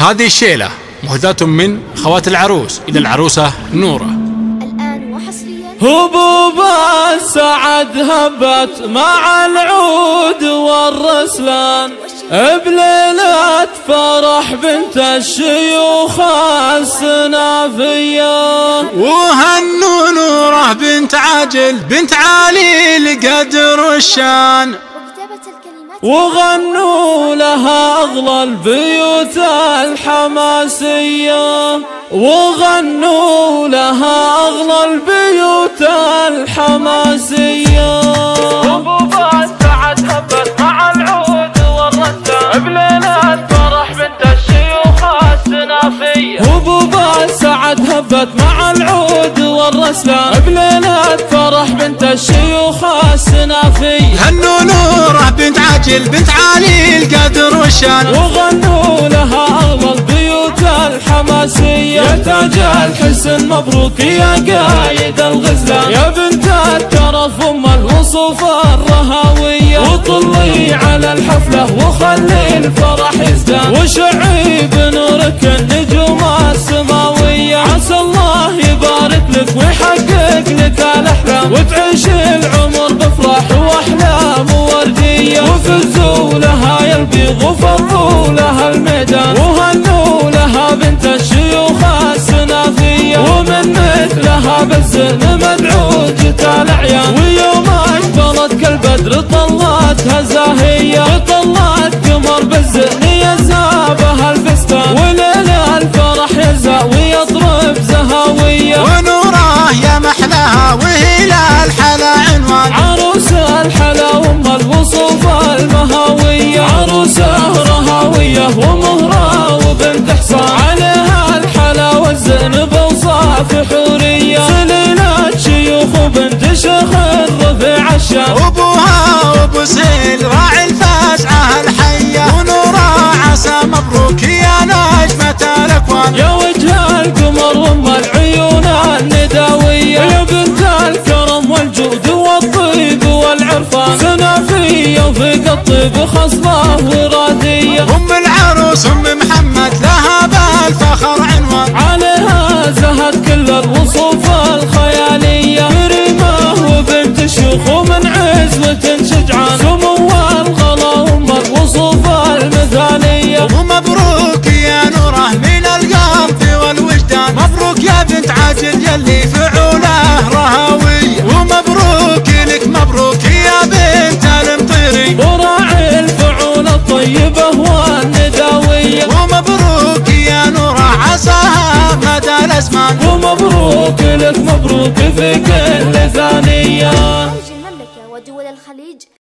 هذه الشيلة مهداة من خوات العروس إلى العروسة نوره. هبوب السعد هبت مع العود والرسلان، بليلة فرح بنت الشيوخ السنافية. وهنوا نوره بنت عجل بنت علي القدر الشان، وغنوا لها أغلى البيوت الحماسية، وغنوا لها أغلى البيوت الحماسية. هبوب السعد هبت مع العود والرسلان، بليلة فرح بنت الشيوخ السنافية. هبوب السعد هبت مع العود والرسلان، بليلة فرح بنت الشيوخ السنافية. هنوا نوره بنت عجل بنت علي القدر والشان، وغنوا لها أغلى البيوت الحماسية. يا تاج الحسن مبروك يا قايد الغزلان، يا بنت الترف أم الوصفه الرهويه. وطلي على الحفله وخلي الفرح يزدان، وشعي بنورك النجوم السماويه. عسى الله يبارك لك ويحقق لك الاحلام، وتعيش العمر بفرح واحلام ورديه. وفزوا لها يا البيض وفروا لها الميدان، وهنوا لها بنت الشيوخ السنافيه. ومن مثلها بالزين مدعوج تالعيان، ويوم أكبرت كالبدر طلتها زاهيه. وطلت قمر بالزين يزابها الفستان، وليله الفرح يزهى ويطرب زهاويه. ونوره يا محلاها وهي لها الحلا عنوان، عروس الحلا وام الوصوف المهاويه. عروسه رهاويه ومهره وبنت حصان، عليها الحلا والزين بوصاف حوريه. سليلة شيوخ وبنت شيخ الرفيع الشام، وابوها وابو سيل راعي الفاسعه الحيه. ونوره عسى مبروك يا نجمه الاكوان، يا وجه القمر وام العيون النداويه. يا بنت الكرم والجود والطيب والعرفان، سنافيه وفي قطيب خصبه وراديه. ام العروس ام محمد لها بالفخر عنوان، عليها زهد كل الوصوف الخياليه. كريمه وبنت شيوخ ومن عزوه شجعان، سمو الغلا وام الوصوف المثاليه. ومبروك يا نوره من القلب والوجدان، مبروك يا بنت عاجل يلي فعوله رهويه. ومبروك لك مبروك يا بنت المطيري، وراعي الفعولة الطيبه والنداويه. ومبروك يا نوره عساها مدى الازمان، ومبروك لك مبروك في كل ثانيه.